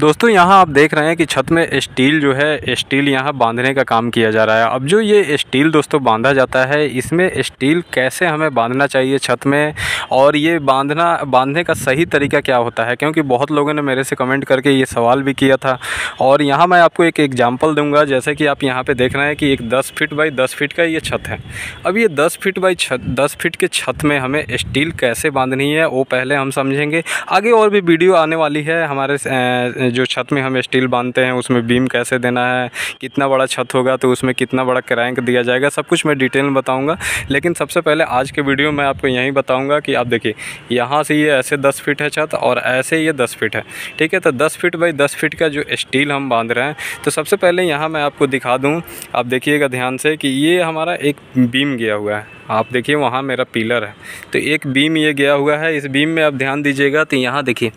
दोस्तों यहाँ आप देख रहे हैं कि छत में स्टील जो है स्टील यहाँ बांधने का काम किया जा रहा है। अब जो ये स्टील दोस्तों बांधा जाता है, इसमें स्टील कैसे हमें बांधना चाहिए छत में और ये बांधने का सही तरीका क्या होता है, क्योंकि बहुत लोगों ने मेरे से कमेंट करके ये सवाल भी किया था। और यहाँ मैं आपको एक एग्जांपल दूंगा, जैसे कि आप यहाँ पे देख रहे हैं कि एक 10 फीट बाई 10 फीट का ये छत है। अब ये 10 फीट के छत में हमें स्टील कैसे बांधनी है वो पहले हम समझेंगे। आगे और भी वीडियो आने वाली है हमारे जो छत में हम स्टील बांधते हैं उसमें बीम कैसे देना है, कितना बड़ा छत होगा तो उसमें कितना बड़ा क्रैंक दिया जाएगा, सब कुछ मैं डिटेल में बताऊँगा। लेकिन सबसे पहले आज के वीडियो में आपको यही बताऊँगा कि आप देखिए यहाँ से ये ऐसे 10 फीट है छत और ऐसे ये 10 फीट है, ठीक है। तो 10 फीट बाई 10 फीट का जो स्टील हम बांध रहे हैं, तो सबसे पहले यहाँ मैं आपको दिखा दूँ, आप देखिएगा ध्यान से कि ये हमारा एक बीम गया हुआ है। आप देखिए वहाँ मेरा पिलर है, तो एक बीम ये गया हुआ है। इस बीम में आप ध्यान दीजिएगा तो यहाँ देखिए,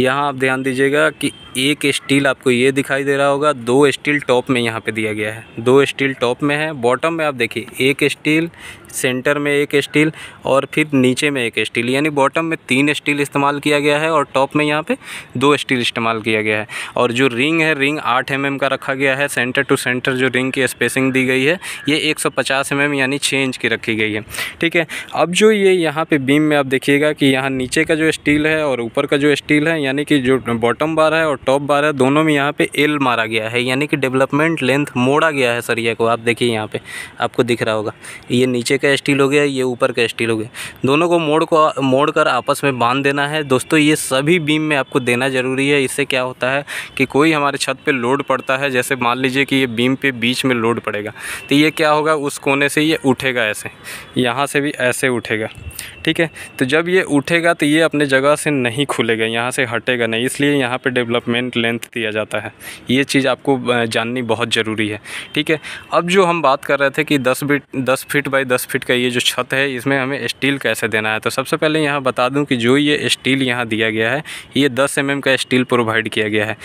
यहाँ आप ध्यान दीजिएगा कि एक स्टील आपको ये दिखाई दे रहा होगा, दो स्टील टॉप में यहाँ पे दिया गया है, दो स्टील टॉप में है। बॉटम में आप देखिए एक स्टील, सेंटर में एक स्टील और फिर नीचे में एक स्टील, यानी बॉटम में 3 स्टील इस्तेमाल किया गया है और टॉप में यहाँ पे 2 स्टील इस्तेमाल किया गया है। और जो रिंग है, रिंग 8 mm का रखा गया है। सेंटर टू सेंटर जो रिंग की स्पेसिंग दी गई है ये 150 mm यानी 6 इंच की रखी गई है, ठीक है। अब जो ये यहाँ पर बीम में आप देखिएगा कि यहाँ नीचे का जो स्टील है और ऊपर का जो स्टील है, यानी कि जो बॉटम बार है और टॉप बार है, दोनों में यहाँ पे एल मारा गया है, यानी कि डेवलपमेंट लेंथ मोड़ा गया है सरिया को। आप देखिए यहाँ पे आपको दिख रहा होगा, ये नीचे का स्टील हो गया, ये ऊपर का स्टील हो गया, दोनों को मोड़ कर आपस में बांध देना है। दोस्तों ये सभी बीम में आपको देना ज़रूरी है। इससे क्या होता है कि कोई हमारे छत पे लोड पड़ता है, जैसे मान लीजिए कि ये बीम पे बीच में लोड पड़ेगा, तो ये क्या होगा, उस कोने से ये उठेगा, ऐसे यहाँ से भी ऐसे उठेगा, ठीक है। तो जब ये उठेगा तो ये अपने जगह से नहीं खुलेगा, यहाँ से हटेगा नहीं, इसलिए यहाँ पे डेवलपमेंट लेंथ दिया जाता है। ये चीज़ आपको जाननी बहुत ज़रूरी है, ठीक है। अब जो हम बात कर रहे थे कि 10 फीट बाई 10 फीट का ये जो छत है इसमें हमें स्टील कैसे देना है, तो सबसे पहले यहाँ बता दूँ कि जो ये स्टील यहाँ दिया गया है ये 10 mm का स्टील प्रोवाइड किया गया है।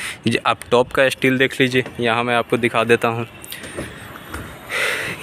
आप टॉप का स्टील देख लीजिए, यहाँ मैं आपको दिखा देता हूँ,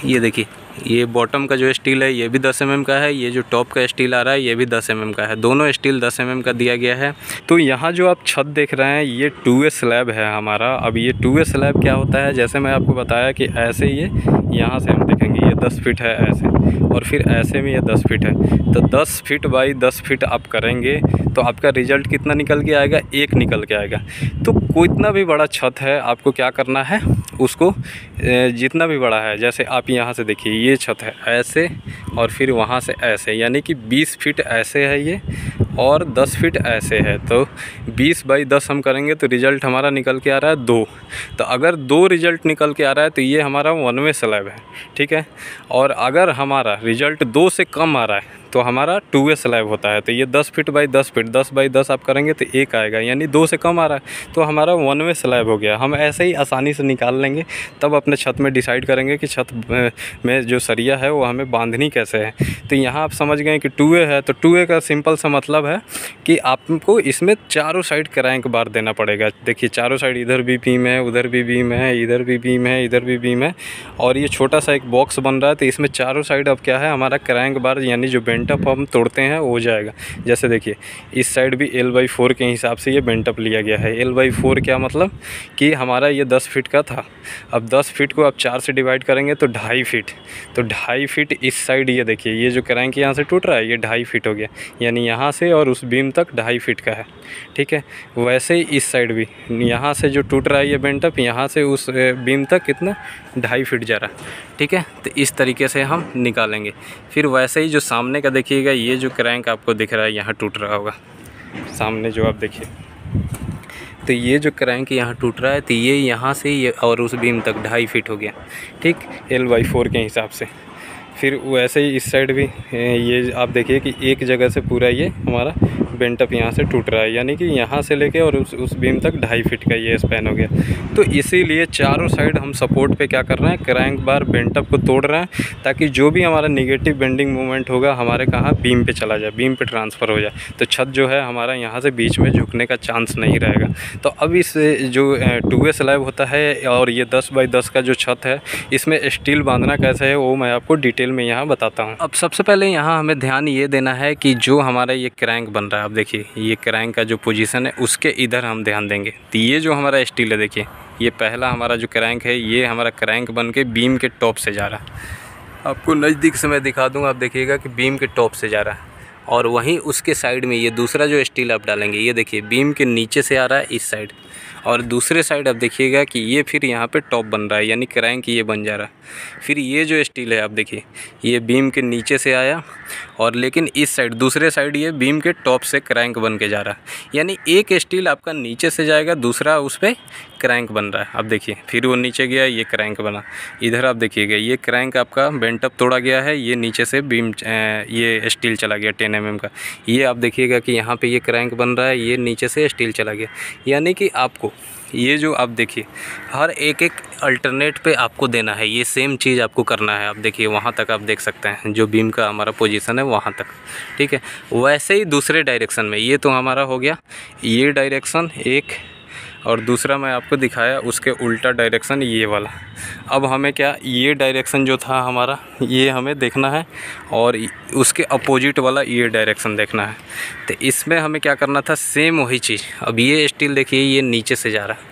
ये देखिए, ये बॉटम का जो स्टील है ये भी 10 mm का है, ये जो टॉप का स्टील आ रहा है ये भी 10 mm का है, दोनों स्टील 10 mm का दिया गया है। तो यहाँ जो आप छत देख रहे हैं ये 2A स्लैब है हमारा। अब ये 2A स्लैब क्या होता है, जैसे मैं आपको बताया कि ऐसे ये यहाँ से हम देखेंगे ये 10 फीट है ऐसे, और फिर ऐसे में ये 10 फीट है, तो 10 फीट बाई 10 फीट आप करेंगे तो आपका रिजल्ट कितना निकल के आएगा, 1 निकल के आएगा। तो कितना भी बड़ा छत है आपको क्या करना है, उसको जितना भी बड़ा है, जैसे आप यहाँ से देखिए ये छत है ऐसे और फिर वहाँ से ऐसे, यानी कि 20 फीट ऐसे है ये और 10 फीट ऐसे है, तो 20 बाई 10 हम करेंगे तो रिज़ल्ट हमारा निकल के आ रहा है 2। तो अगर 2 रिज़ल्ट निकल के आ रहा है तो ये हमारा 1A स्लैब है, ठीक है। और अगर हमारा रिज़ल्ट 2 से कम आ रहा है तो हमारा 2A स्लैब होता है। तो ये 10 फीट बाई 10 फीट 10 बाई 10 आप करेंगे तो 1 आएगा, यानी 2 से कम आ रहा है तो हमारा 1A स्लैब हो गया। हम ऐसे ही आसानी से निकाल लेंगे, तब अपने छत में डिसाइड करेंगे कि छत में जो सरिया है वो हमें बांधनी कैसे है। तो यहाँ आप समझ गए कि 2A है, तो 2A का सिंपल सा मतलब है कि आपको इसमें चारों साइड क्रैंक बार देना पड़ेगा। देखिए चारों साइड, इधर भी बीम है, उधर भी बीम है, इधर भी बीम है, इधर भी बीम है, और ये छोटा सा एक बॉक्स बन रहा है, तो इसमें चारों साइड अब क्या है हमारा क्रैंक बार, यानी जो बेंटअप हम तोड़ते हैं हो जाएगा। जैसे देखिए इस साइड भी L/4 के हिसाब से ये बेंटअप लिया गया है। L/4 क्या मतलब कि हमारा ये 10 फीट का था, अब 10 फीट को आप 4 से डिवाइड करेंगे तो 2.5 फीट, तो 2.5 फीट इस साइड, ये देखिए ये जो क्रैंक यहाँ से टूट रहा है ये 2.5 फीट हो गया, यानी यहाँ से और उस बीम तक 2.5 फीट का है, ठीक है। वैसे ही इस साइड भी यहाँ से जो टूट रहा है ये बेंटअप, यहाँ से उस बीम तक कितना 2.5 फीट जा रहा है, ठीक है। तो इस तरीके से हम निकालेंगे। फिर वैसे ही जो सामने का देखिएगा ये जो क्रैंक आपको दिख रहा है यहाँ टूट रहा होगा, सामने जो आप देखिए, तो ये जो क्रैंक यहाँ टूट रहा है तो ये यहाँ से ये और उस बीम तक 2.5 फीट हो गया, ठीक, L/4 के हिसाब से। फिर वैसे ही इस साइड भी ये आप देखिए कि एक जगह से पूरा ये हमारा बेंटअप यहाँ से टूट रहा है, यानी कि यहाँ से लेके और उस बीम तक 2.5 फीट का ये स्पैन हो गया। तो इसीलिए चारों साइड हम सपोर्ट पे क्या कर रहे हैं, क्रैंक बार बेंटअप को तोड़ रहे हैं, ताकि जो भी हमारा नेगेटिव बेंडिंग मोमेंट होगा हमारे कहाँ बीम पे चला जाए, बीम पे ट्रांसफ़र हो जाए, तो छत जो है हमारा यहाँ से बीच में झुकने का चांस नहीं रहेगा। तो अब इस जो 2A स्लैब होता है और ये 10 बाई 10 का जो छत है इसमें स्टील बांधना कैसे है वो मैं आपको डिटेल में यहाँ बताता हूँ। अब सबसे पहले यहाँ हमें ध्यान ये देना है कि जो हमारा ये क्रैंक बन रहा है, आप देखिए ये क्रैंक का जो पोजीशन है उसके इधर हम ध्यान देंगे। तो ये जो हमारा स्टील है देखिए, ये पहला हमारा जो क्रैंक है ये हमारा क्रैंक बन के बीम के टॉप से जा रहा है। आपको नज़दीक से मैं दिखा दूँगा, आप देखिएगा कि बीम के टॉप से जा रहा है। और वहीं उसके साइड में ये दूसरा जो स्टील आप डालेंगे, ये देखिए बीम के नीचे से आ रहा है इस साइड, और दूसरे साइड आप देखिएगा कि ये फिर यहाँ पे टॉप बन रहा है, यानी क्रैंक ये बन जा रहा है। फिर ये जो स्टील है आप देखिए ये बीम के नीचे से आया, और लेकिन इस साइड दूसरे साइड ये बीम के टॉप से क्रैंक बन के जा रहा है, यानी एक स्टील आपका नीचे से जाएगा, दूसरा उस पर क्रैंक बन रहा है। आप देखिए फिर वो नीचे गया, ये क्रैंक बना। इधर आप देखिएगा ये क्रैंक आपका बेंटअप तोड़ा गया है, ये नीचे से बीम ये स्टील चला गया 10 mm का। ये आप देखिएगा कि यहाँ पे ये क्रैंक बन रहा है, ये नीचे से स्टील चला गया। यानी कि आपको ये जो आप देखिए हर एक एक अल्टरनेट पे आपको देना है, ये सेम चीज़ आपको करना है। आप देखिए वहाँ तक आप देख सकते हैं जो बीम का हमारा पोजीशन है वहाँ तक, ठीक है। वैसे ही दूसरे डायरेक्शन में, ये तो हमारा हो गया ये डायरेक्शन एक, और दूसरा मैं आपको दिखाया उसके उल्टा डायरेक्शन ये वाला। अब हमें क्या, ये डायरेक्शन जो था हमारा ये हमें देखना है, और उसके अपोजिट वाला ये डायरेक्शन देखना है। तो इसमें हमें क्या करना था, सेम वही चीज़। अब ये स्टील देखिए ये नीचे से जा रहा है,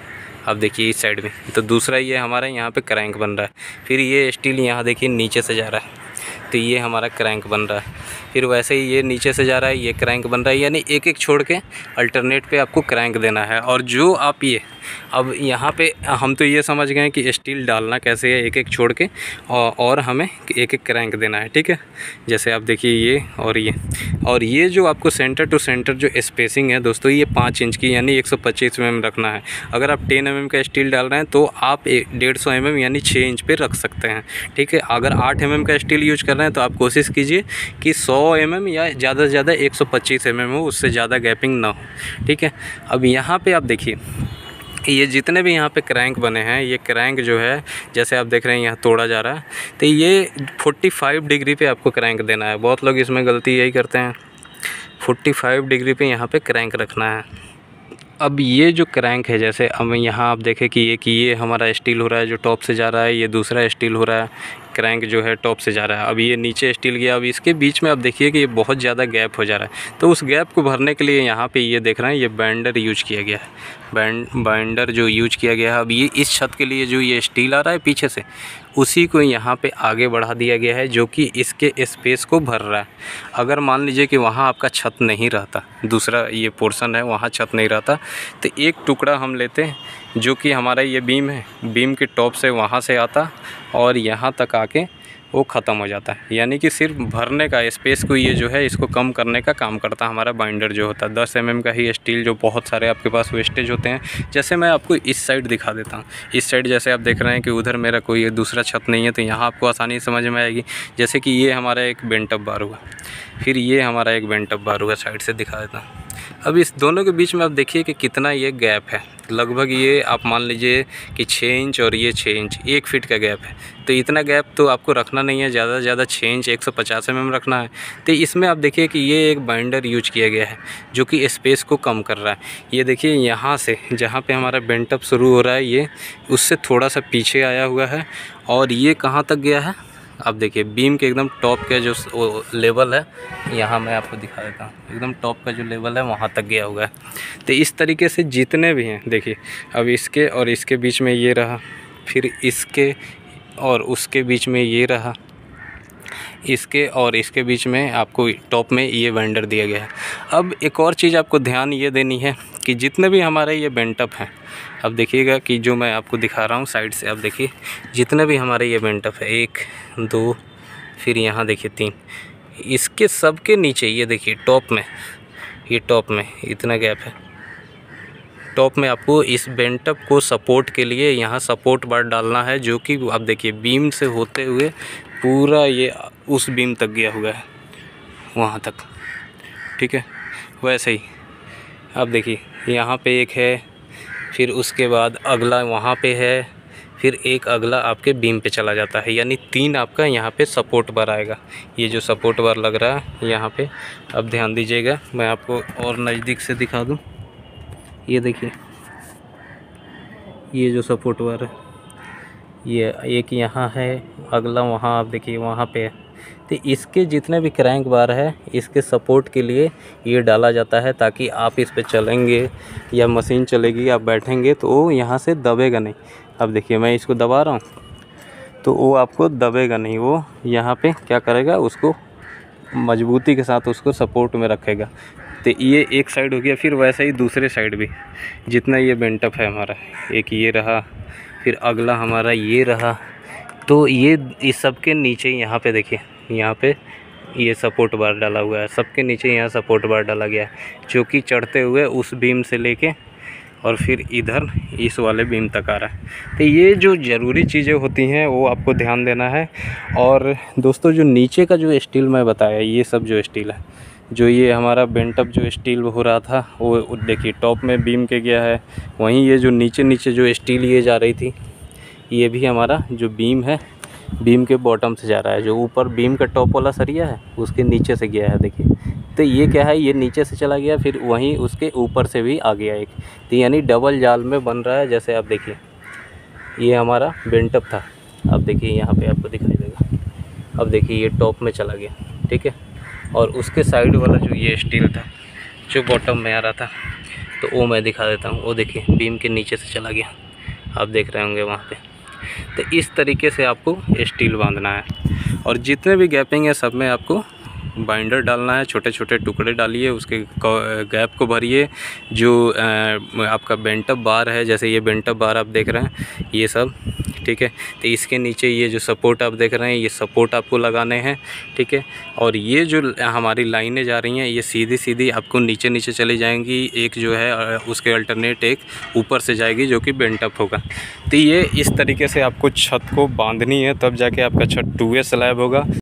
अब देखिए इस साइड में, तो दूसरा ये हमारा यहाँ पे क्रैंक बन रहा है। फिर ये स्टील यहाँ देखिए नीचे से जा रहा है, तो ये हमारा क्रैंक बन रहा है। फिर वैसे ही ये नीचे से जा रहा है, ये क्रैंक बन रहा है। यानी एक एक छोड़ के अल्टरनेट पे आपको क्रैंक देना है। और जो आप ये अब यहाँ पे हम तो ये समझ गए कि स्टील डालना कैसे है, एक एक छोड़ के, और हमें एक एक क्रैंक देना है, ठीक है। जैसे आप देखिए ये और ये, और ये जो आपको सेंटर टू सेंटर जो स्पेसिंग है दोस्तों ये 5 इंच की, यानी 125 mm रखना है। अगर आप 10 mm का स्टील डाल रहे हैं तो आप 150 mm यानी 6 इंच पे रख सकते हैं, ठीक है। अगर 8 mm का स्टील यूज कर रहे हैं तो आप कोशिश कीजिए कि 100 mm या ज़्यादा से ज़्यादा 125 mm हो, उससे ज़्यादा गैपिंग ना हो, ठीक है। अब यहाँ पर आप देखिए ये जितने भी यहाँ पे क्रैंक बने हैं, ये क्रैंक जो है जैसे आप देख रहे हैं यहाँ तोड़ा जा रहा है, तो ये 45 डिग्री पे आपको क्रैंक देना है। बहुत लोग इसमें गलती यही करते हैं, 45 डिग्री पे यहाँ पे क्रैंक रखना है। अब ये जो क्रैंक है, जैसे अब यहाँ आप देखें कि ये हमारा स्टील हो रहा है जो टॉप से जा रहा है, ये दूसरा स्टील हो रहा है, क्रैंक जो है टॉप से जा रहा है। अब ये नीचे स्टील गया, अब इसके बीच में आप देखिए कि ये बहुत ज़्यादा गैप हो जा रहा है। तो उस गैप को भरने के लिए यहाँ पे ये देख रहे हैं ये बाइंडर यूज किया गया है, बाइंडर जो यूज किया गया है। अब ये इस छत के लिए जो ये स्टील आ रहा है पीछे से, उसी को यहाँ पे आगे बढ़ा दिया गया है, जो कि इसके स्पेस को भर रहा है। अगर मान लीजिए कि वहाँ आपका छत नहीं रहता, दूसरा ये पोर्शन है वहाँ छत नहीं रहता, तो एक टुकड़ा हम लेते हैं जो कि हमारा ये बीम है, बीम के टॉप से वहाँ से आता और यहाँ तक आके वो ख़त्म हो जाता है। यानी कि सिर्फ भरने का स्पेस को ये जो है इसको कम करने का काम करता है हमारा बाइंडर जो होता है। 10 mm का ही स्टील जो बहुत सारे आपके पास वेस्टेज होते हैं। जैसे मैं आपको इस साइड दिखा देता हूँ, इस साइड जैसे आप देख रहे हैं कि उधर मेरा कोई दूसरा छत नहीं है, तो यहाँ आपको आसानी समझ में आएगी। जैसे कि ये हमारा एक बेंटअप बार हुआ, फिर ये हमारा एक बेंटअप बार हुआ, साइड से दिखा देता हूँ। अब इस दोनों के बीच में आप देखिए कि कितना ये गैप है, लगभग ये आप मान लीजिए कि 6 इंच और ये 6 इंच, 1 फीट का गैप है। तो इतना गैप तो आपको रखना नहीं है, ज़्यादा से ज़्यादा 6 इंच 150 mm रखना है। तो इसमें आप देखिए कि ये एक बाइंडर यूज किया गया है जो कि स्पेस को कम कर रहा है। ये देखिए यहाँ से जहाँ पे हमारा बेंटअप शुरू हो रहा है, ये उससे थोड़ा सा पीछे आया हुआ है, और ये कहाँ तक गया है आप देखिए बीम के एकदम टॉप का जो लेवल है, यहाँ मैं आपको दिखा देता हूँ, एकदम टॉप का जो लेवल है वहाँ तक गया हुआ है। तो इस तरीके से जितने भी हैं देखिए, अब इसके और इसके बीच में ये रहा, फिर इसके और उसके बीच में ये रहा, इसके और इसके बीच में आपको टॉप में ये बाइंडर दिया गया है। अब एक और चीज़ आपको ध्यान ये देनी है कि जितने भी हमारे ये बेंटअप हैं, अब देखिएगा कि जो मैं आपको दिखा रहा हूँ साइड से, आप देखिए जितने भी हमारे ये बेंटअप है 1, 2, फिर यहाँ देखिए 3, इसके सब के नीचे ये देखिए टॉप में, ये टॉप में इतना गैप है। टॉप में आपको इस बेंटअप को सपोर्ट के लिए यहाँ सपोर्ट बार डालना है, जो कि आप देखिए बीम से होते हुए पूरा ये उस बीम तक गया हुआ है वहाँ तक, ठीक है। वैसे ही आप देखिए यहाँ पे एक है, फिर उसके बाद अगला वहाँ पे है, फिर एक अगला आपके बीम पे चला जाता है। यानी 3 आपका यहाँ पे सपोर्ट बार आएगा। ये जो सपोर्ट बार लग रहा है यहाँ पे आप ध्यान दीजिएगा, मैं आपको और नज़दीक से दिखा दूँ। ये देखिए ये जो सपोर्ट बार है, ये एक यहाँ है, अगला वहाँ आप देखिए वहाँ पे है, तो इसके जितने भी क्रैंक बार है इसके सपोर्ट के लिए ये डाला जाता है, ताकि आप इस पे चलेंगे या मशीन चलेगी आप बैठेंगे तो वो यहाँ से दबेगा नहीं। अब देखिए मैं इसको दबा रहा हूँ तो वो आपको दबेगा नहीं, वो यहाँ पे क्या करेगा उसको मजबूती के साथ उसको सपोर्ट में रखेगा। तो ये एक साइड हो गया, फिर वैसे ही दूसरे साइड भी जितना ये बेंटअप है हमारा, एक ये रहा फिर अगला हमारा ये रहा, तो ये इस सब के नीचे यहाँ पे देखिए यहाँ पे ये सपोर्ट बार डाला हुआ है, सबके नीचे यहाँ सपोर्ट बार डाला गया है जो कि चढ़ते हुए उस बीम से लेके और फिर इधर इस वाले बीम तक आ रहा है। तो ये जो ज़रूरी चीज़ें होती हैं वो आपको ध्यान देना है। और दोस्तों जो नीचे का जो स्टील मैं बताया ये सब जो स्टील है, जो ये हमारा बेंटअप जो स्टील हो रहा था वो देखिए टॉप में बीम के गया है, वहीं ये जो नीचे जो स्टील ये जा रही थी ये भी हमारा जो बीम है बीम के बॉटम से जा रहा है, जो ऊपर बीम का टॉप वाला सरिया है उसके नीचे से गया है देखिए। तो ये क्या है, ये नीचे से चला गया फिर वहीं उसके ऊपर से भी आ गया एक, तो यानी डबल जाल में बन रहा है। जैसे आप देखिए ये हमारा बेंटअप था, अब देखिए यहाँ पे आपको दिखाई देगा, अब देखिए ये टॉप में चला गया ठीक है, और उसके साइड वाला जो ये स्टील था जो बॉटम में आ रहा था तो वो मैं दिखा देता हूँ, वो देखिए बीम के नीचे से चला गया आप देख रहे होंगे वहाँ पर। तो इस तरीके से आपको स्टील बांधना है, और जितने भी गैपिंग है सब में आपको बाइंडर डालना है, छोटे छोटे टुकड़े डालिए उसके गैप को भरिए। जो आपका बेंटअप बार है, जैसे ये बेंटअप बार आप देख रहे हैं ये सब ठीक है, तो इसके नीचे ये जो सपोर्ट आप देख रहे हैं ये सपोर्ट आपको लगाने हैं ठीक है। और ये जो हमारी लाइनें जा रही हैं ये सीधी सीधी आपको नीचे चली जाएंगी, एक जो है उसके अल्टरनेट एक ऊपर से जाएगी जो कि बेंटअप होगा। तो ये इस तरीके से आपको छत को बांधनी है, तब जाके आपका छत 2A स्लैब होगा।